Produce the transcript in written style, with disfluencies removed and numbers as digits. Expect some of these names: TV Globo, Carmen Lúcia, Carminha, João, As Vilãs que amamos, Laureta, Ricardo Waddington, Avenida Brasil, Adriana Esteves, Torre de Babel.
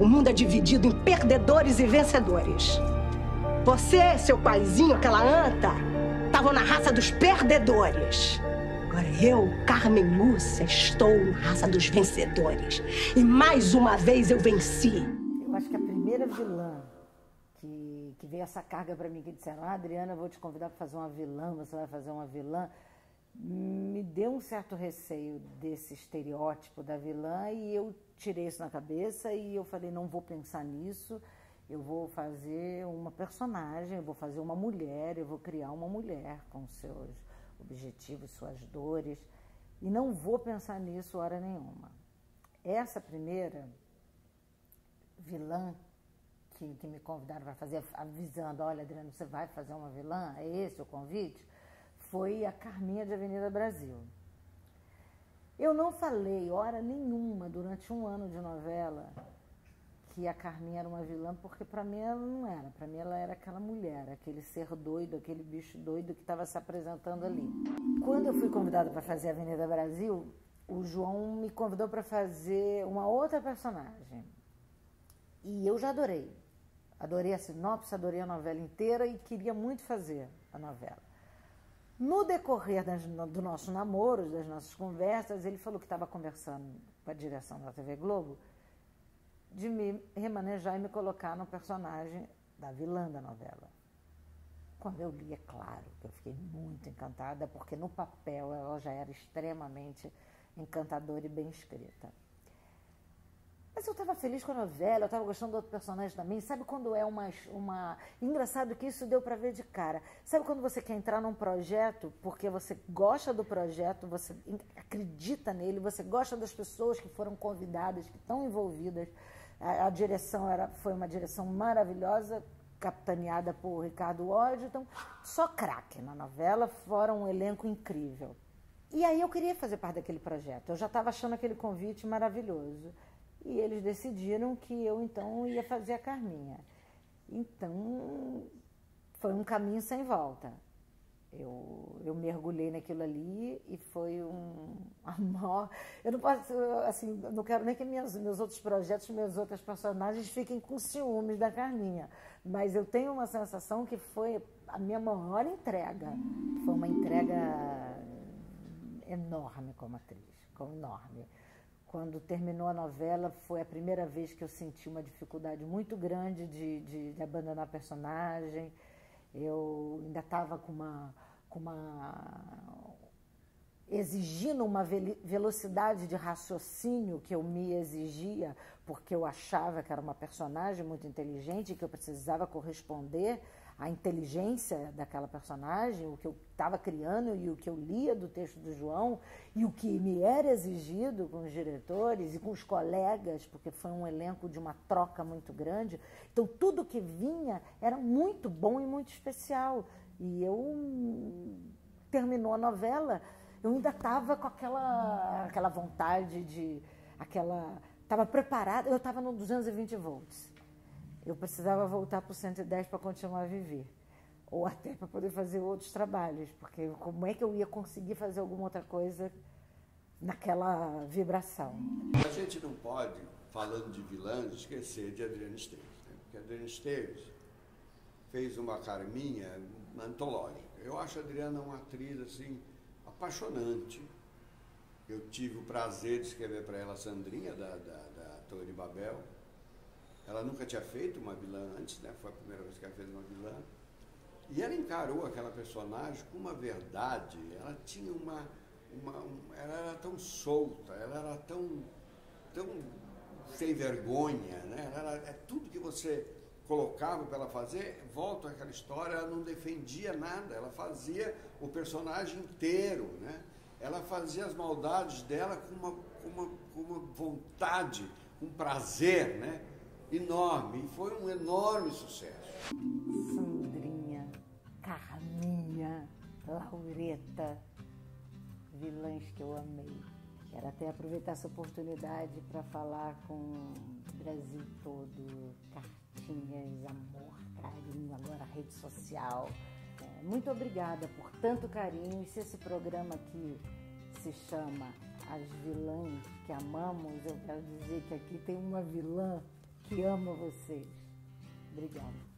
O mundo é dividido em perdedores e vencedores. Você, seu paizinho, aquela anta, estavam na raça dos perdedores. Agora eu, Carmen Lúcia, estou na raça dos vencedores. E mais uma vez eu venci. Eu acho que a primeira vilã que veio essa carga para mim, que disseram, ah, Adriana, vou te convidar para fazer uma vilã, você vai fazer uma vilã, me deu um certo receio desse estereótipo da vilã e eu tirei isso na cabeça e eu falei, não vou pensar nisso, eu vou fazer uma personagem, eu vou fazer uma mulher, eu vou criar uma mulher com seus objetivos, suas dores, e não vou pensar nisso hora nenhuma. Essa primeira vilã que me convidaram para fazer, avisando, olha, Adriana, você vai fazer uma vilã? É esse o convite? Foi a Carminha de Avenida Brasil. Eu não falei hora nenhuma durante um ano de novela que a Carminha era uma vilã, porque para mim ela não era. Para mim ela era aquela mulher, aquele ser doido, aquele bicho doido que estava se apresentando ali. Quando eu fui convidada para fazer a Avenida Brasil, o João me convidou para fazer uma outra personagem. E eu já adorei. Adorei a sinopse, adorei a novela inteira e queria muito fazer a novela. No decorrer do nosso namoro, das nossas conversas, ele falou que estava conversando com a direção da TV Globo de me remanejar e me colocar no personagem da vilã da novela. Quando eu li, é claro, que eu fiquei muito encantada, porque no papel ela já era extremamente encantadora e bem escrita. Mas eu estava feliz com a novela, eu estava gostando do outro personagem também. Sabe quando é uma... Engraçado que isso deu para ver de cara. Sabe quando você quer entrar num projeto porque você gosta do projeto, você acredita nele, você gosta das pessoas que foram convidadas, que estão envolvidas. A direção foi uma direção maravilhosa, capitaneada por Ricardo Waddington. Só craque na novela, fora um elenco incrível. E aí eu queria fazer parte daquele projeto. Eu já estava achando aquele convite maravilhoso. E eles decidiram que eu, então, ia fazer a Carminha. Então, foi um caminho sem volta. Eu mergulhei naquilo ali e foi a maior... Eu não posso, assim, não quero nem que meus outros projetos, meus outros personagens fiquem com ciúmes da Carminha. Mas eu tenho uma sensação que foi a minha maior entrega. Foi uma entrega enorme como atriz, enorme. Quando terminou a novela, foi a primeira vez que eu senti uma dificuldade muito grande de abandonar a personagem. Eu ainda estava exigindo uma velocidade de raciocínio que eu me exigia, porque eu achava que era uma personagem muito inteligente e que eu precisava corresponder à inteligência daquela personagem, o que eu estava criando e o que eu lia do texto do João e o que me era exigido com os diretores e com os colegas, porque foi um elenco de uma troca muito grande. Então, tudo que vinha era muito bom e muito especial. E eu... Terminou a novela, eu ainda estava com aquela vontade de... Estava preparada, eu estava no 220 volts. Eu precisava voltar para o 110 para continuar a viver. Ou até para poder fazer outros trabalhos, porque como é que eu ia conseguir fazer alguma outra coisa naquela vibração? A gente não pode, falando de vilãs, esquecer de Adriana Esteves, né? Porque Adriana Esteves fez uma Carminha antológica. Eu acho a Adriana uma atriz, assim, apaixonante. Eu tive o prazer de escrever para ela a Sandrinha, da Torre de Babel. Ela nunca tinha feito uma vilã antes, né? Foi a primeira vez que ela fez uma vilã. E ela encarou aquela personagem com uma verdade. Ela tinha ela era tão solta, ela era tão sem vergonha, né? Ela era, tudo que você colocava para ela fazer, volta àquela história, ela não defendia nada, ela fazia o personagem inteiro, né? Ela fazia as maldades dela com uma vontade, um prazer, né? Enorme, e foi um enorme sucesso. Sandrinha, Carminha, Laureta, vilãs que eu amei. Quero até aproveitar essa oportunidade para falar com o Brasil todo, cartinhas, amor, carinho, agora a rede social. Muito obrigada por tanto carinho. E se esse programa aqui se chama As Vilãs que Amamos, eu quero dizer que aqui tem uma vilã que ama vocês. Obrigada.